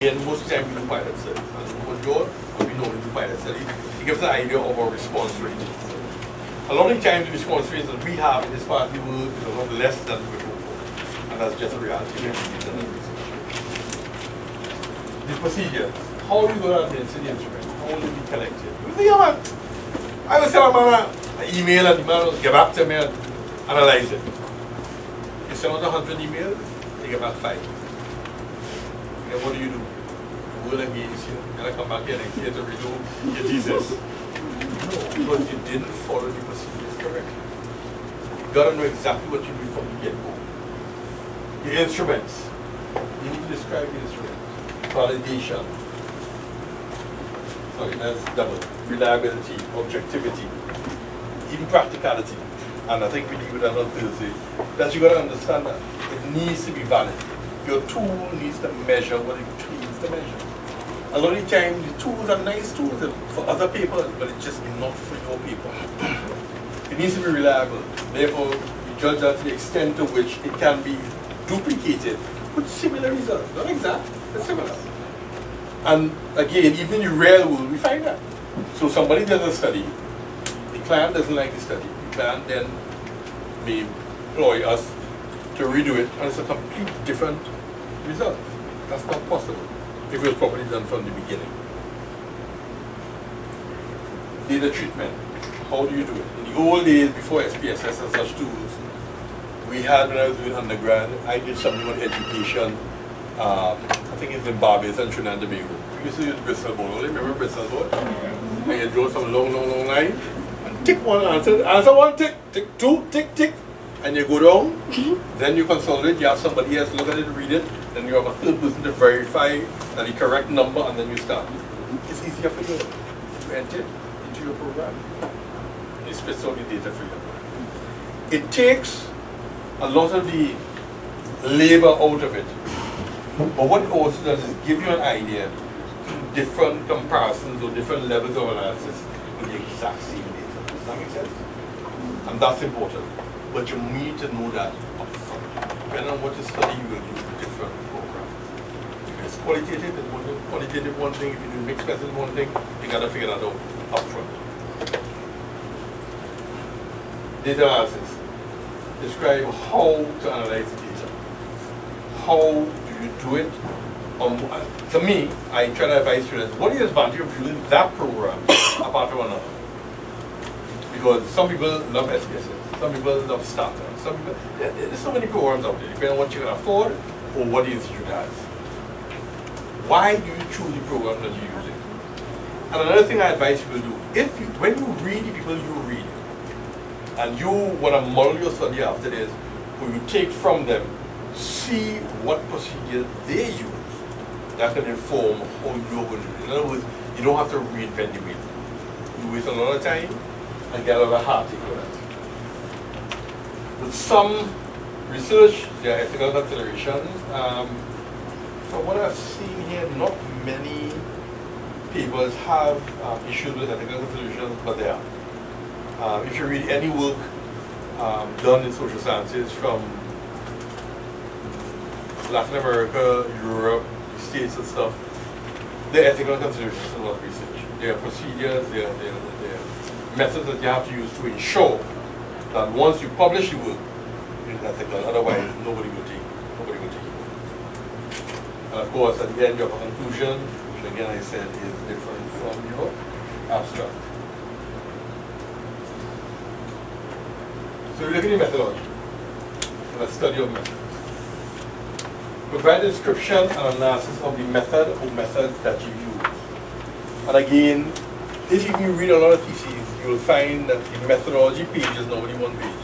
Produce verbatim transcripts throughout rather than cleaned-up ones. And most of the time we do pilots, sir. Most don't, but we know we do pilots, sir. It gives an idea of our response rate. A lot of times the response rates that we have in this part of the world is a lot less than we hope for. And that's just a reality. The procedure. How are we going to administer the instrument? How will it be collected? You say, yeah, man. I will send a man an email and the man will get back to me and analyze it. You send out one hundred emails, they get back five. And what do you do? Go against you. And I come back here next year to redo your thesis. No, because you didn't follow the procedures correctly. You gotta know exactly what you do from the get-go. The instruments. You need to describe the instruments. Validation. Sorry, that's double. Reliability, objectivity, even practicality. And I think we need that on Thursday. That you gotta understand that it needs to be valid. Your tool needs to measure what it needs to measure. A lot of times the tools are nice tools for other people, but it's just not for your people. It needs to be reliable. Therefore, you judge that to the extent to which it can be duplicated with similar results. Not exact, but similar. And again, even in the real world, we find that. So somebody does a study, the client doesn't like the study, the client then may employ us to redo it, and it's a completely different result. That's not possible if it was properly done from the beginning. Data treatment. How do you do it? In the old days, before S P S S and such tools, we had, when I was doing undergrad, I did something on education. Um, I think it's Zimbabwe and Trinidad and Tobago. We used to use Bristol board. Remember Bristol board? Mm-hmm. And you draw some long, long, long line, and tick one answer, answer one tick, tick two, tick, tick. And you go down, mm-hmm. Then you consolidate, you have somebody else look at it, read it, then you have a third person to verify that the correct number, and then you start. It's easier for you to enter into your program. It spits out the data for you. It takes a lot of the labor out of it. But what it also does is give you an idea, different comparisons or different levels of analysis with the exact same data. Does that make sense? And that's important. But you need to know that upfront. Depending on what you study, you will do different programs. If it's qualitative, it's one thing. Qualitative one thing. If you do mixed methods, one thing. You gotta figure that out upfront. Data analysis. Describe how to analyze the data. How do you do it? Um, to me, I try to advise students: what is the advantage of using that program apart from another? Because some people love S P S S. Some people love startups. Some people, there's so many programs out there, depending on what you can afford or what the institute has. Why do you choose the program that you're using? And another thing I advise people do, if you, when you read the people you read, and you want to model your study after this, or you take from them, see what procedures they use that can inform how you're going to do it. In other words, you don't have to reinvent the wheel. You waste a lot of time and get a lot of heartache with that. With some research, there are ethical considerations. Um, from what I've seen here, not many papers have um, issues with ethical considerations, but there are. Um, if you read any work um, done in social sciences from Latin America, Europe, the States and stuff, there are ethical considerations in a lot of research. There are procedures, there are, there are, there are methods that you have to use to ensure that once you publish, you will. It's ethical. Otherwise, nobody will take. Nobody will take it. And of course, at the end, you have a conclusion, which again I said is different from your abstract. So we look at the methodology. The study of methods. Provide a description and analysis of the method or methods that you use. And again, if you can read a lot of theses, you will find that the methodology page is normally one page.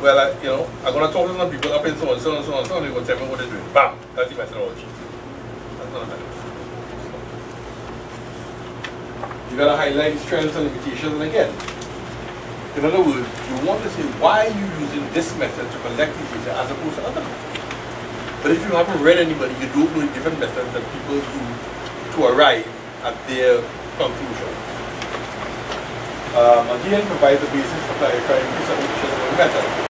Well, I, you know, I'm going to talk to some people up and so on, so on, so on, so on, they're going to tell me what they're doing. Bam! That's the methodology. That's not a methodology. You've got to highlight strengths and limitations, and again, in other words, you want to say why you're using this method to collect the data as opposed to other methods. But if you haven't read anybody, you don't know different methods that people do to arrive at their conclusion. Um, again, provide the basis for clarifying the submission of the method.